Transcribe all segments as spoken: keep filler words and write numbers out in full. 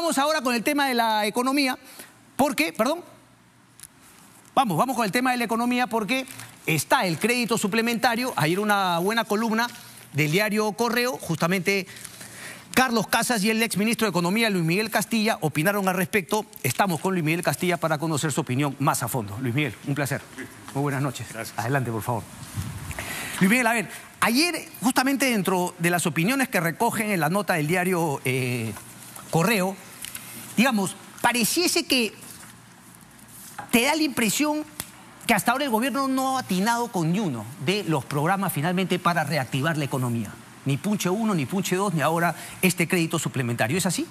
vamos ahora con el tema de la economía, porque, perdón, vamos, vamos con el tema de la economía porque está el crédito suplementario. Ayer una buena columna del diario Correo, justamente Carlos Casas y el exministro de Economía, Luis Miguel Castilla, opinaron al respecto. Estamos con Luis Miguel Castilla para conocer su opinión más a fondo. Luis Miguel, un placer. Muy buenas noches. Gracias. Adelante, por favor. Luis Miguel, a ver, ayer justamente dentro de las opiniones que recogen en la nota del diario eh, Correo, digamos, pareciese que te da la impresión que hasta ahora el gobierno no ha atinado con ni uno de los programas finalmente para reactivar la economía. Ni punche uno, ni punche dos, ni ahora este crédito suplementario. ¿Es así?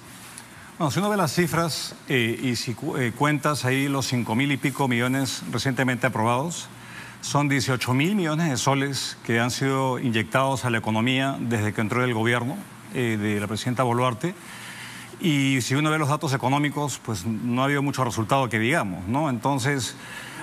Bueno, si uno ve las cifras eh, y si cu eh, cuentas ahí los cinco mil y pico millones recientemente aprobados, son dieciocho mil millones de soles que han sido inyectados a la economía desde que entró el gobierno eh, de la presidenta Boluarte. Y si uno ve los datos económicos, pues no ha habido mucho resultado que digamos, ¿no? Entonces,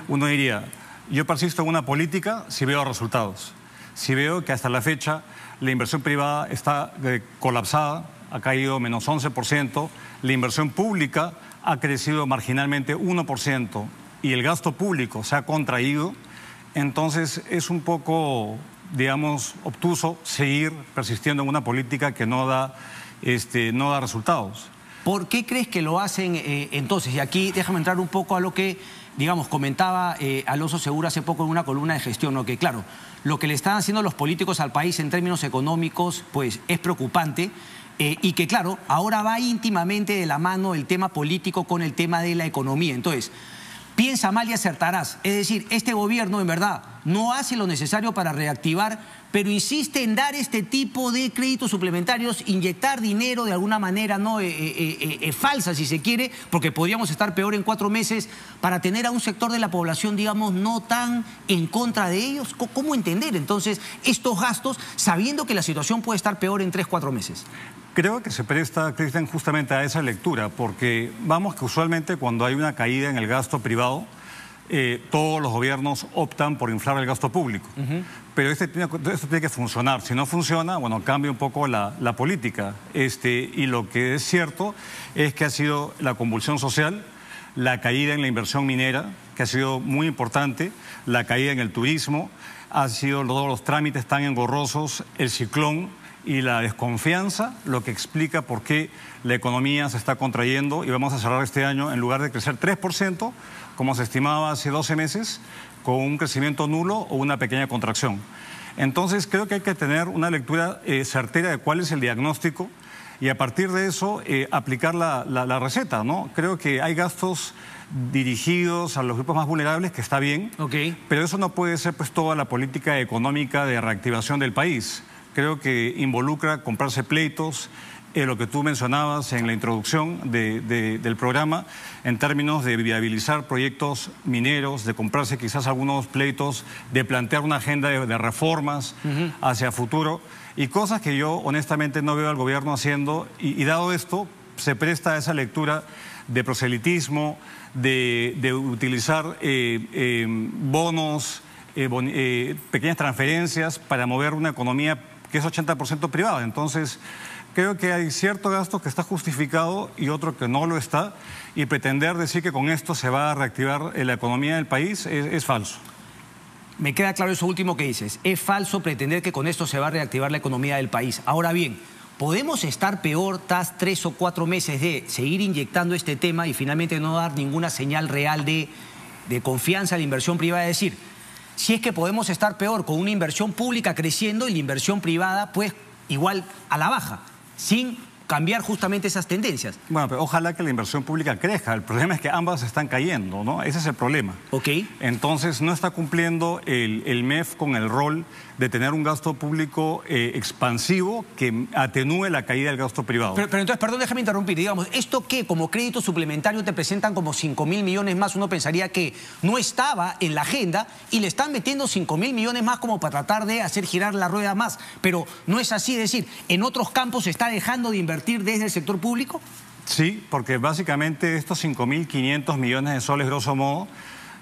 uno diría, yo persisto en una política si veo resultados. Si veo que hasta la fecha la inversión privada está eh, colapsada, ha caído menos once por ciento, la inversión pública ha crecido marginalmente uno por ciento y el gasto público se ha contraído, entonces es un poco, digamos, obtuso seguir persistiendo en una política que no da, este, no da resultados. ¿Por qué crees que lo hacen eh, entonces? Y aquí déjame entrar un poco a lo que, digamos, comentaba eh, Alonso Segura hace poco en una columna de gestión, ¿no? Que claro, lo que le están haciendo los políticos al país en términos económicos, pues es preocupante eh, y que claro, ahora va íntimamente de la mano el tema político con el tema de la economía. Entonces, piensa mal y acertarás. Es decir, este gobierno en verdad no hace lo necesario para reactivar, pero insiste en dar este tipo de créditos suplementarios, inyectar dinero de alguna manera no eh, eh, eh, eh, falsa, si se quiere, porque podríamos estar peor en cuatro meses para tener a un sector de la población, digamos, no tan en contra de ellos. ¿Cómo entender entonces estos gastos sabiendo que la situación puede estar peor en tres, cuatro meses? Creo que se presta, Cristian, justamente a esa lectura, porque vamos que usualmente cuando hay una caída en el gasto privado, eh, todos los gobiernos optan por inflar el gasto público. Uh-huh. Pero este tiene, esto tiene que funcionar. Si no funciona, bueno, cambia un poco la, la política. Este, y lo que es cierto es que ha sido la convulsión social, la caída en la inversión minera, que ha sido muy importante, la caída en el turismo, han sido todos los trámites tan engorrosos, el ciclón y la desconfianza, lo que explica por qué la economía se está contrayendo y vamos a cerrar este año, en lugar de crecer tres por ciento, como se estimaba hace doce meses, con un crecimiento nulo o una pequeña contracción. Entonces, creo que hay que tener una lectura eh, certera de cuál es el diagnóstico y a partir de eso eh, aplicar la, la, la receta, ¿no? Creo que hay gastos dirigidos a los grupos más vulnerables, que está bien, okay, pero eso no puede ser pues toda la política económica de reactivación del país. Creo que involucra comprarse pleitos, eh, lo que tú mencionabas en la introducción de, de, del programa, en términos de viabilizar proyectos mineros, de comprarse quizás algunos pleitos, de plantear una agenda de, de reformas uh-huh. hacia futuro, y cosas que yo honestamente no veo al gobierno haciendo, y, y dado esto, se presta a esa lectura de proselitismo, de, de utilizar eh, eh, bonos, eh, bon, eh, pequeñas transferencias para mover una economía que es ochenta por ciento privada. Entonces, creo que hay cierto gasto que está justificado y otro que no lo está, y pretender decir que con esto se va a reactivar la economía del país es, es falso. Me queda claro eso último que dices. Es falso pretender que con esto se va a reactivar la economía del país. Ahora bien, ¿podemos estar peor tras tres o cuatro meses de seguir inyectando este tema y finalmente no dar ninguna señal real de, de confianza a la inversión privada? Es decir, si es que podemos estar peor con una inversión pública creciendo y la inversión privada pues igual a la baja, sin cambiar justamente esas tendencias. Bueno, pero ojalá que la inversión pública crezca. El problema es que ambas están cayendo, ¿no? Ese es el problema. Ok. Entonces no está cumpliendo el, el M E F con el rol de tener un gasto público eh, expansivo que atenúe la caída del gasto privado. Pero, pero entonces, perdón, déjame interrumpir. Digamos, ¿esto qué? Como crédito suplementario te presentan como cinco mil millones más. Uno pensaría que no estaba en la agenda y le están metiendo cinco mil millones más como para tratar de hacer girar la rueda más. Pero no es así. Es decir, ¿en otros campos se está dejando de invertir desde el sector público? Sí, porque básicamente estos cinco mil quinientos millones de soles, grosso modo,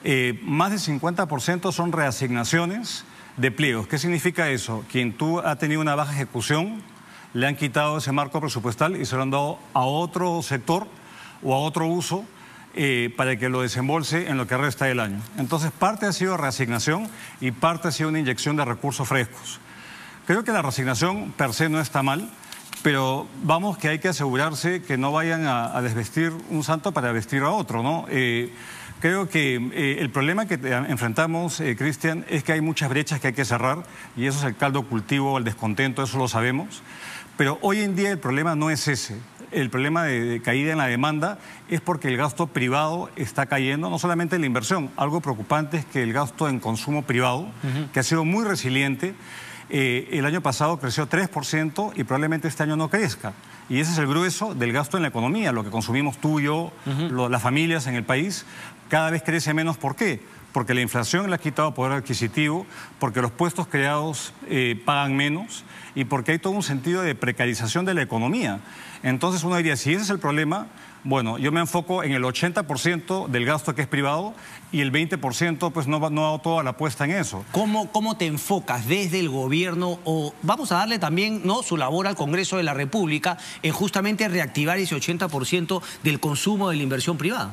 eh, más del cincuenta por ciento son reasignaciones de pliegos. ¿Qué significa eso? Quien tú ha tenido una baja ejecución le han quitado ese marco presupuestal y se lo han dado a otro sector o a otro uso eh, para que lo desembolse en lo que resta del año. Entonces, parte ha sido reasignación y parte ha sido una inyección de recursos frescos. Creo que la reasignación per se no está mal, pero vamos que hay que asegurarse que no vayan a, a desvestir un santo para vestir a otro, ¿no? Eh, Creo que eh, el problema que enfrentamos, eh, Cristian, es que hay muchas brechas que hay que cerrar, y eso es el caldo cultivo, el descontento, eso lo sabemos. Pero hoy en día el problema no es ese. El problema de, de caída en la demanda es porque el gasto privado está cayendo, no solamente la inversión. Algo preocupante es que el gasto en consumo privado, uh-huh. que ha sido muy resiliente, eh, el año pasado creció tres por ciento y probablemente este año no crezca. Y ese es el grueso del gasto en la economía, lo que consumimos tú y yo, uh-huh. lo, las familias en el país. Cada vez crece menos. ¿Por qué? Porque la inflación le ha quitado poder adquisitivo, porque los puestos creados eh, pagan menos y porque hay todo un sentido de precarización de la economía. Entonces uno diría, si ese es el problema, bueno, yo me enfoco en el ochenta por ciento del gasto que es privado y el veinte por ciento pues no, no hago toda la apuesta en eso. ¿Cómo, cómo te enfocas desde el gobierno? O vamos a darle también, ¿no?, su labor al Congreso de la República en justamente reactivar ese ochenta por ciento del consumo de la inversión privada.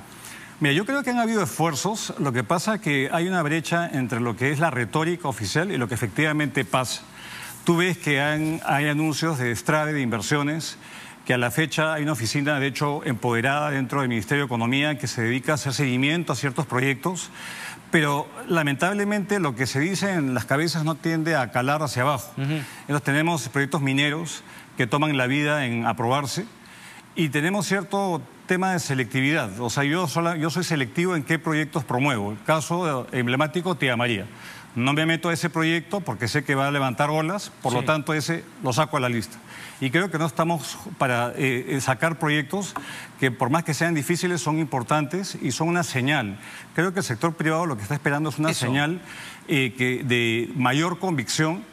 Mira, yo creo que han habido esfuerzos, lo que pasa es que hay una brecha entre lo que es la retórica oficial y lo que efectivamente pasa. Tú ves que han, hay anuncios de destrave de inversiones, que a la fecha hay una oficina, de hecho, empoderada dentro del Ministerio de Economía que se dedica a hacer seguimiento a ciertos proyectos, pero lamentablemente lo que se dice en las cabezas no tiende a calar hacia abajo. Uh-huh. Entonces tenemos proyectos mineros que toman la vida en aprobarse y tenemos cierto tema de selectividad. O sea, yo, sola, yo soy selectivo en qué proyectos promuevo. El caso emblemático, Tía María. No me meto a ese proyecto porque sé que va a levantar olas, por sí. lo tanto ese lo saco a la lista. Y creo que no estamos para eh, sacar proyectos que por más que sean difíciles son importantes y son una señal. Creo que el sector privado lo que está esperando es una Eso. señal eh, que de mayor convicción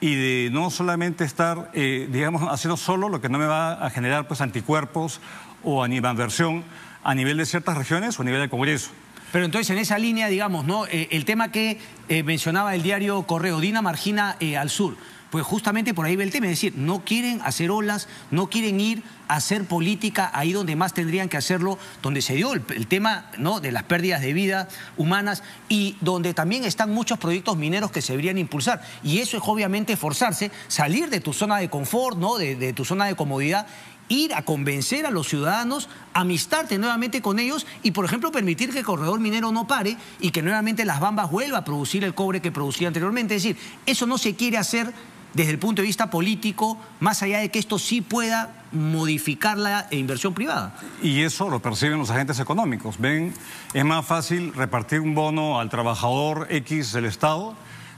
y de no solamente estar, eh, digamos, haciendo solo lo que no me va a generar pues anticuerpos o animadversión a nivel de ciertas regiones o a nivel del Congreso. Pero entonces en esa línea, digamos, ¿no?, eh, el tema que eh, mencionaba el diario Correo, Dina Margina eh, al sur, pues justamente por ahí ve el tema, es decir, no quieren hacer olas, no quieren ir a hacer política ahí donde más tendrían que hacerlo, donde se dio el, el tema, ¿no?, de las pérdidas de vida humanas y donde también están muchos proyectos mineros que se deberían impulsar. Y eso es obviamente forzarse, salir de tu zona de confort, ¿no?, de, de tu zona de comodidad, ir a convencer a los ciudadanos, amistarte nuevamente con ellos y, por ejemplo, permitir que el corredor minero no pare y que nuevamente Las Bambas vuelva a producir el cobre que producía anteriormente. Es decir, eso no se quiere hacer desde el punto de vista político, más allá de que esto sí pueda modificar la inversión privada. Y eso lo perciben los agentes económicos. Ven, es más fácil repartir un bono al trabajador X del Estado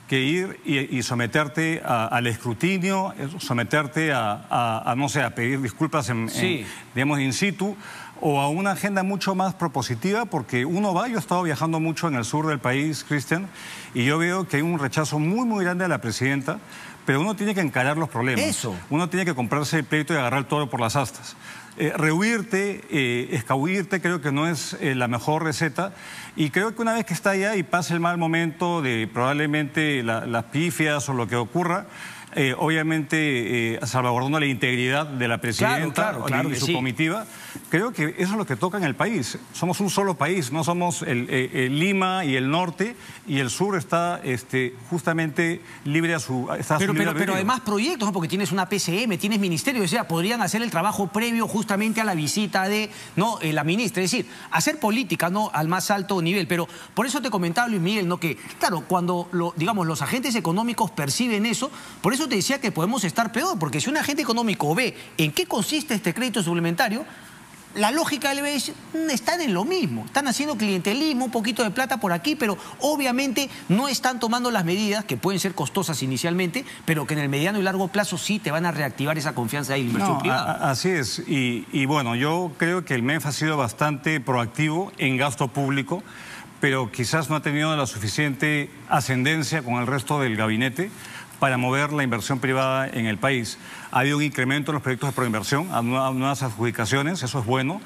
que ir y, y someterte a, al escrutinio, someterte a, a, a, no sé, a pedir disculpas, en, sí. en, digamos, in situ, o a una agenda mucho más propositiva, porque uno va, yo he estado viajando mucho en el sur del país, Cristian, y yo veo que hay un rechazo muy, muy grande a la presidenta, pero uno tiene que encarar los problemas. Eso. Uno tiene que comprarse el pleito y agarrar el toro por las astas. Eh, rehuirte, eh, escabullirte creo que no es eh, la mejor receta, y creo que una vez que está allá y pasa el mal momento de probablemente la, las pifias o lo que ocurra, eh, obviamente eh, salvaguardando la integridad de la presidenta, claro, claro, claro, y su sí. comitiva, creo que eso es lo que toca en el país. Somos un solo país, no somos el, el, el Lima y el norte, y el sur está este, justamente libre a su... Está pero, a su pero, pero además proyectos, ¿no?, porque tienes una P C M, tienes ministerio, o sea, podrían hacer el trabajo previo justamente justamente a la visita de no eh, la ministra, es decir, hacer política no al más alto nivel. Pero por eso te comentaba, Luis Miguel, no, que claro, cuando lo, digamos, los agentes económicos perciben eso, por eso te decía que podemos estar peor, porque si un agente económico ve en qué consiste este crédito suplementario, la lógica del B S están en lo mismo, están haciendo clientelismo, un poquito de plata por aquí, pero obviamente no están tomando las medidas que pueden ser costosas inicialmente, pero que en el mediano y largo plazo sí te van a reactivar esa confianza de inversión no, privada. A, así es, y, y bueno, yo creo que el M E F ha sido bastante proactivo en gasto público, pero quizás no ha tenido la suficiente ascendencia con el resto del gabinete para mover la inversión privada en el país. Ha habido un incremento en los proyectos de proinversión, a nuevas adjudicaciones, eso es bueno,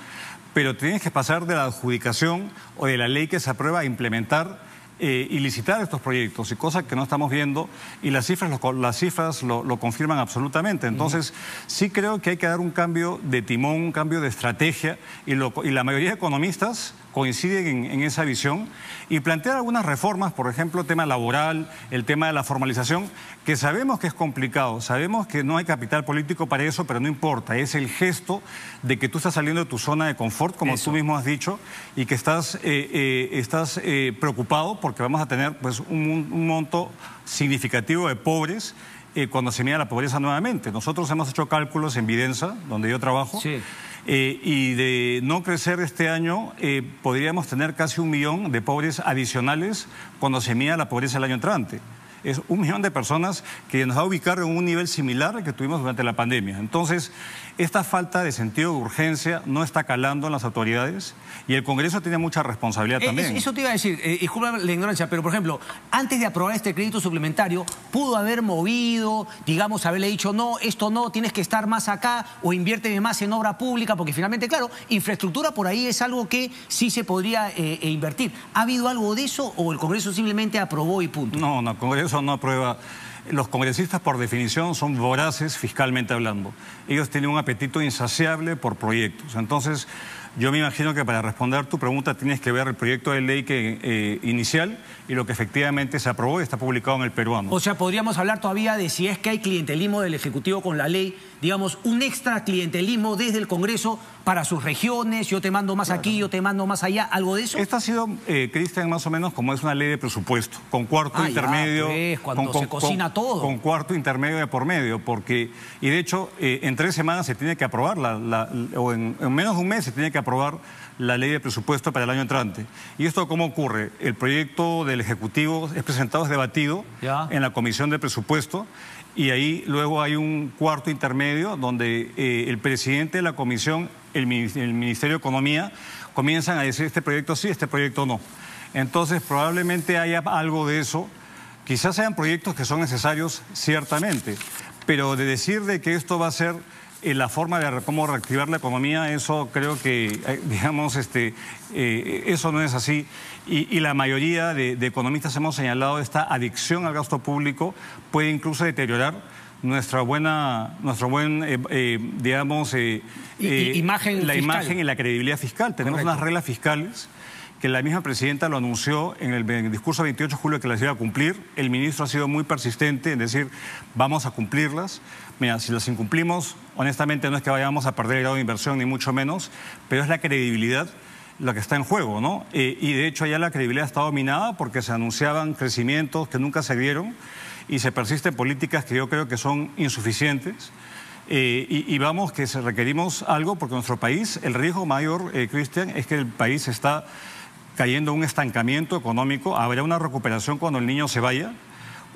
pero tienes que pasar de la adjudicación o de la ley que se aprueba a implementar eh, y licitar estos proyectos, y cosas que no estamos viendo, y las cifras lo, las cifras lo, lo confirman absolutamente. Entonces, uh-huh. sí creo que hay que dar un cambio de timón, un cambio de estrategia, y, lo, y la mayoría de economistas coinciden en, en esa visión, y plantear algunas reformas, por ejemplo, el tema laboral, el tema de la formalización, que sabemos que es complicado, sabemos que no hay capital político para eso, pero no importa, es el gesto de que tú estás saliendo de tu zona de confort, como eso. Tú mismo has dicho, y que estás, eh, eh, estás eh, preocupado porque vamos a tener pues, un, un monto significativo de pobres eh, cuando se mide la pobreza nuevamente. Nosotros hemos hecho cálculos en Videnza, donde yo trabajo, sí. Eh, y de no crecer este año eh, podríamos tener casi un millón de pobres adicionales cuando se mida la pobreza el año entrante. Es un millón de personas que nos va a ubicar en un nivel similar al que tuvimos durante la pandemia. Entonces, esta falta de sentido de urgencia no está calando en las autoridades y el Congreso tiene mucha responsabilidad eh, también. Eso te iba a decir, eh, disculpa la ignorancia, pero por ejemplo, antes de aprobar este crédito suplementario, pudo haber movido, digamos, haberle dicho, no, esto no, tienes que estar más acá o inviérteme más en obra pública, porque finalmente, claro, infraestructura por ahí es algo que sí se podría eh, invertir. ¿Ha habido algo de eso o el Congreso simplemente aprobó y punto? No, no, el Congreso no aprueba. Los congresistas por definición son voraces fiscalmente hablando. Ellos tienen un apetito insaciable por proyectos. Entonces, yo me imagino que para responder tu pregunta tienes que ver el proyecto de ley que, eh, inicial y lo que efectivamente se aprobó y está publicado en el Peruano. O sea, podríamos hablar todavía de si es que hay clientelismo del Ejecutivo con la ley, digamos, un extra clientelismo desde el Congreso para sus regiones, yo te mando más claro. aquí, yo te mando más allá, ¿algo de eso? Esta ha sido, eh, Cristian, más o menos como es una ley de presupuesto, con cuarto ah, intermedio... Ya, pues, cuando con, se con, cocina con, todo. Con cuarto intermedio de por medio, porque... Y de hecho, eh, en tres semanas se tiene que aprobar, la, la, o en, en menos de un mes se tiene que aprobar la ley de presupuesto para el año entrante. ¿Y esto cómo ocurre? El proyecto del Ejecutivo es presentado, es debatido ya. en la Comisión de Presupuesto, y ahí luego hay un cuarto intermedio donde eh, el presidente de la comisión, el, el Ministerio de Economía, comienzan a decir este proyecto sí, este proyecto no. Entonces probablemente haya algo de eso. Quizás sean proyectos que son necesarios, ciertamente, pero de decir de que esto va a ser eh, la forma de cómo reactivar la economía, eso creo que, eh, digamos, este, eh, eso no es así. Y, y la mayoría de, de economistas hemos señalado esta adicción al gasto público puede incluso deteriorar nuestra buena, nuestra buena, eh, eh, digamos, eh, eh, imagen la fiscal. imagen y la credibilidad fiscal. Tenemos Correcto. unas reglas fiscales que la misma presidenta lo anunció en el, en el discurso veintiocho de julio que las iba a cumplir. El ministro ha sido muy persistente en decir, vamos a cumplirlas. Mira, si las incumplimos, honestamente no es que vayamos a perder el grado de inversión, ni mucho menos, pero es la credibilidad la que está en juego, ¿no? Eh, y de hecho ya la credibilidad está dominada porque se anunciaban crecimientos que nunca se dieron y se persisten políticas que yo creo que son insuficientes. Eh, y, y vamos que requerimos algo porque nuestro país, el riesgo mayor, eh, Cristian, es que el país está cayendo en un estancamiento económico. Habrá una recuperación cuando el niño se vaya.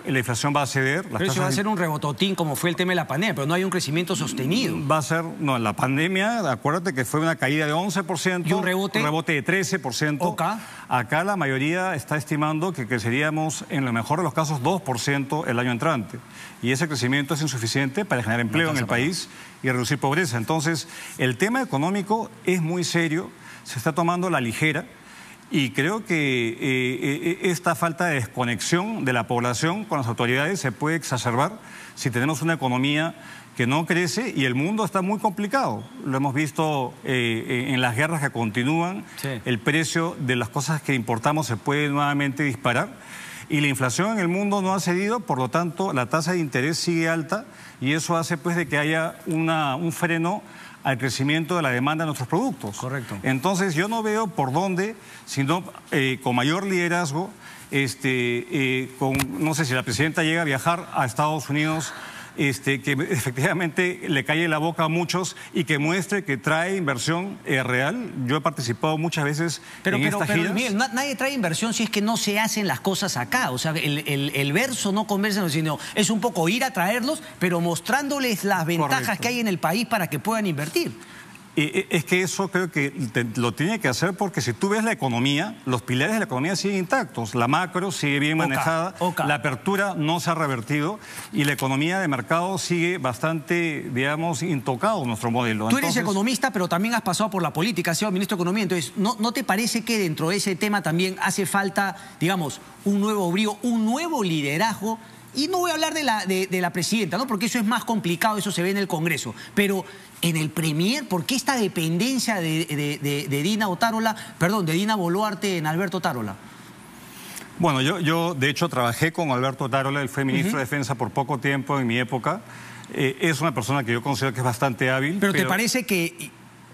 La inflación va a ceder. Pero eso va a ser un rebototín como fue el tema de la pandemia, pero no hay un crecimiento sostenido. Va a ser, no, la pandemia, acuérdate que fue una caída de once por ciento. ¿Y un rebote? Un rebote de trece por ciento. Okay. Acá la mayoría está estimando que creceríamos, en lo mejor de los casos, dos por ciento el año entrante. Y ese crecimiento es insuficiente para generar empleo en el país y reducir pobreza. Entonces, el tema económico es muy serio, se está tomando la ligera. Y creo que eh, esta falta de desconexión de la población con las autoridades se puede exacerbar si tenemos una economía que no crece y el mundo está muy complicado. Lo hemos visto eh, en las guerras que continúan, sí. el precio de las cosas que importamos se puede nuevamente disparar y la inflación en el mundo no ha cedido, por lo tanto la tasa de interés sigue alta y eso hace pues de que haya una, un freno al crecimiento de la demanda de nuestros productos. Correcto. Entonces yo no veo por dónde, sino eh, con mayor liderazgo, este, eh, con, no sé si la presidenta llega a viajar a Estados Unidos, este, que efectivamente le calle la boca a muchos y que muestre que trae inversión eh, real. Yo he participado muchas veces pero, en pero, estas pero, giras. Miguel, no, nadie trae inversión si es que no se hacen las cosas acá. O sea, el, el, el verso no conversa, sino es un poco ir a traerlos, pero mostrándoles las ventajas Correcto. que hay en el país para que puedan invertir. Eh, es que eso creo que te, lo tiene que hacer, porque si tú ves la economía, los pilares de la economía siguen intactos, la macro sigue bien okay, manejada, okay. la apertura no se ha revertido y la economía de mercado sigue bastante, digamos, intocado nuestro modelo. Tú entonces, eres economista, pero también has pasado por la política, has sido ministro de Economía, entonces, ¿no, no te parece que dentro de ese tema también hace falta, digamos, un nuevo brío, un nuevo liderazgo? Y no voy a hablar de la, de, de la presidenta, ¿no? Porque eso es más complicado, eso se ve en el Congreso. Pero en el Premier, ¿por qué esta dependencia de, de, de, de Dina Otárola, perdón, de Dina Boluarte en Alberto Otárola? Bueno, yo, yo de hecho trabajé con Alberto Otárola, él fue ministro uh-huh. de Defensa por poco tiempo en mi época. Eh, es una persona que yo considero que es bastante hábil. ¿Pero, pero... te parece que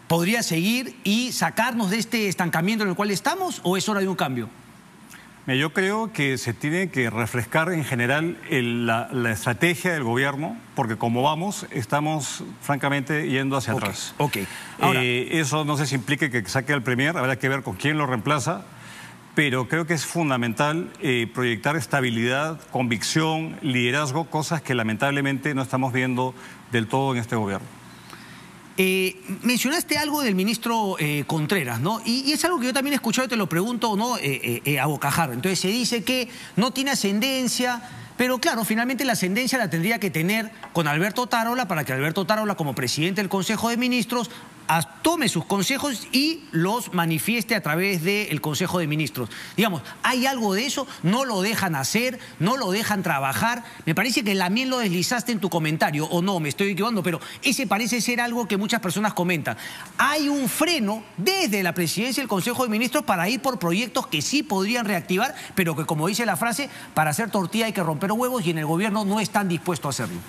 podría seguir y sacarnos de este estancamiento en el cual estamos, o es hora de un cambio? Yo creo que se tiene que refrescar en general el, la, la estrategia del gobierno, porque como vamos, estamos francamente yendo hacia okay, atrás. Okay. Ahora, eh, eso no sé si implique que saque al Premier, habrá que ver con quién lo reemplaza, pero creo que es fundamental eh, proyectar estabilidad, convicción, liderazgo, cosas que lamentablemente no estamos viendo del todo en este gobierno. Eh, mencionaste algo del ministro eh, Contreras, ¿no? Y, y es algo que yo también he escuchado y te lo pregunto, ¿no? Eh, eh, eh, a bocajarro. Entonces se dice que no tiene ascendencia, pero claro, finalmente la ascendencia la tendría que tener con Alberto Otárola, para que Alberto Otárola, como presidente del Consejo de Ministros, tome sus consejos y los manifieste a través del Consejo de Ministros. Digamos, ¿hay algo de eso? ¿No lo dejan hacer? ¿No lo dejan trabajar? Me parece que también lo deslizaste en tu comentario, o no, me estoy equivocando, pero ese parece ser algo que muchas personas comentan. Hay un freno desde la presidencia del Consejo de Ministros para ir por proyectos que sí podrían reactivar, pero que, como dice la frase, para hacer tortilla hay que romper huevos, y en el gobierno no están dispuestos a hacerlo.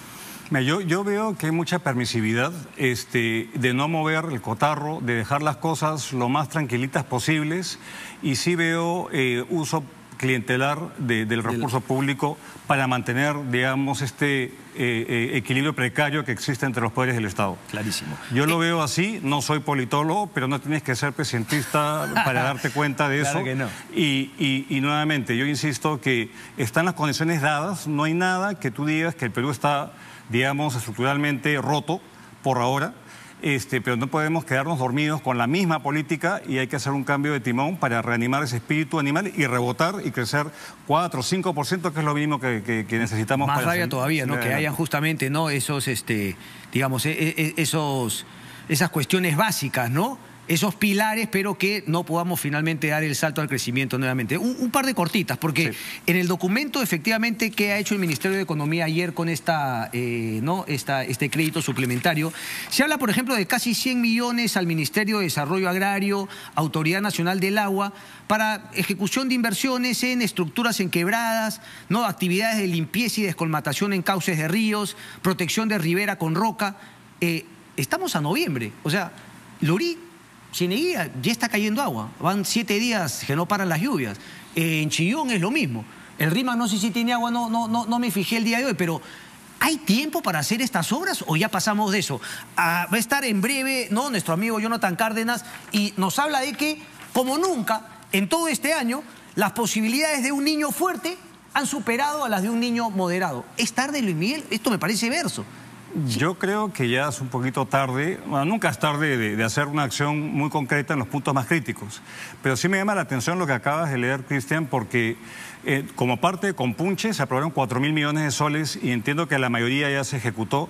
Yo, yo veo que hay mucha permisividad este, de no mover el cotarro, de dejar las cosas lo más tranquilitas posibles, y sí veo eh, uso clientelar de, del recurso de la... público para mantener, digamos, este eh, eh, equilibrio precario que existe entre los poderes del Estado. Clarísimo. Yo eh... lo veo así, no soy politólogo, pero no tienes que ser pescientista para darte cuenta de eso. Claro que no. Y, y, y nuevamente, yo insisto que están las condiciones dadas, no hay nada que tú digas que el Perú está... digamos, estructuralmente roto por ahora, este, pero no podemos quedarnos dormidos con la misma política, y hay que hacer un cambio de timón para reanimar ese espíritu animal y rebotar y crecer cuatro o cinco por ciento, que es lo mínimo que, que, que necesitamos. Más para... Más todavía, ¿no? Que hayan justamente, ¿no?, esos, este, digamos, esos, esas cuestiones básicas, ¿no?, esos pilares, pero que no podamos finalmente dar el salto al crecimiento nuevamente. Un, un par de cortitas, porque sí. En el documento, efectivamente, que ha hecho el Ministerio de Economía ayer con esta, eh, ¿no? esta, este crédito suplementario, se habla, por ejemplo, de casi cien millones al Ministerio de Desarrollo Agrario, Autoridad Nacional del Agua, para ejecución de inversiones en estructuras en quebradas, ¿no?, actividades de limpieza y descolmatación en cauces de ríos, protección de ribera con roca. Eh, estamos a noviembre, o sea, Lorí... Chineguía, ya está cayendo agua, van siete días que no paran las lluvias. Eh, en Chillón es lo mismo. El Rima no sé si tiene agua, no, no, no, no me fijé el día de hoy, pero ¿hay tiempo para hacer estas obras o ya pasamos de eso? Ah, va a estar en breve, ¿no?, nuestro amigo Jonathan Cárdenas, y nos habla de que, como nunca, en todo este año, las posibilidades de un niño fuerte han superado a las de un niño moderado. ¿Es tarde, Luis Miguel? Esto me parece verso. Yo creo que ya es un poquito tarde, bueno, nunca es tarde de, de hacer una acción muy concreta en los puntos más críticos, pero sí me llama la atención lo que acabas de leer, Cristian, porque eh, como parte de Compunche se aprobaron cuatro mil millones de soles, y entiendo que la mayoría ya se ejecutó,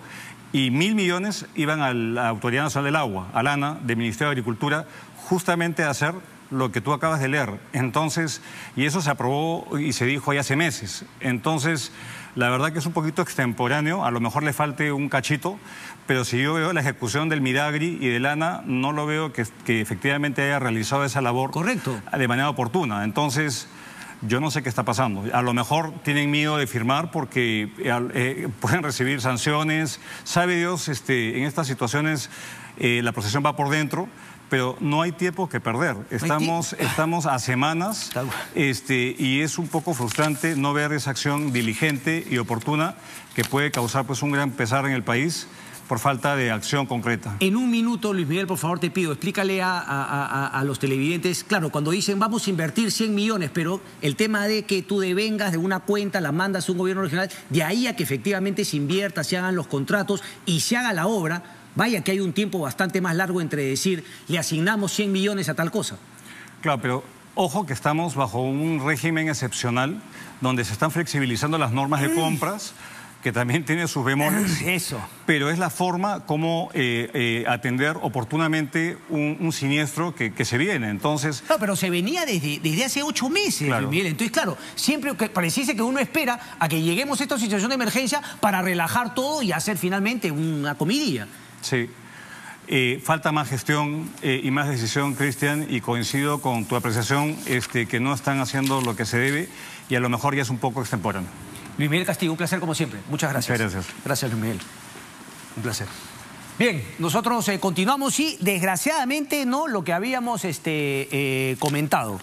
y mil millones iban a la Autoridad Nacional del Agua, a la ANA, del Ministerio de Agricultura, justamente a hacer lo que tú acabas de leer. Entonces, y eso se aprobó y se dijo ya hace meses, entonces... La verdad que es un poquito extemporáneo, a lo mejor le falte un cachito, pero si yo veo la ejecución del Midagri y del ANA, no lo veo que, que efectivamente haya realizado esa labor correcto de manera oportuna. Entonces, yo no sé qué está pasando. A lo mejor tienen miedo de firmar porque eh, pueden recibir sanciones. Sabe Dios, este, en estas situaciones eh, la procesión va por dentro. Pero no hay tiempo que perder, estamos, estamos a semanas, este, y es un poco frustrante no ver esa acción diligente y oportuna que puede causar, pues, un gran pesar en el país por falta de acción concreta. En un minuto, Luis Miguel, por favor, te pido, explícale a, a, a, a los televidentes, claro, cuando dicen vamos a invertir cien millones, pero el tema de que tú devengas de una cuenta, la mandas a un gobierno regional, de ahí a que efectivamente se invierta, se hagan los contratos y se haga la obra... Vaya que hay un tiempo bastante más largo entre decir le asignamos cien millones a tal cosa. Claro, pero ojo que estamos bajo un régimen excepcional donde se están flexibilizando las normas de compras, que también tiene sus bemoles. Eso. Pero es la forma como eh, eh, atender oportunamente un, un siniestro que, que se viene. Entonces... No, pero se venía desde, desde hace ocho meses, claro. Miguel. Entonces, claro, siempre que pareciese que uno espera a que lleguemos a esta situación de emergencia para relajar todo y hacer finalmente una comidilla. Sí. Eh, falta más gestión eh, y más decisión, Cristian, y coincido con tu apreciación este, que no están haciendo lo que se debe y a lo mejor ya es un poco extemporáneo. Luis Miguel Castillo, un placer como siempre. Muchas gracias. Muchas gracias. Gracias, Luis Miguel. Un placer. Bien, nosotros eh, continuamos y desgraciadamente no lo que habíamos este, eh, comentado.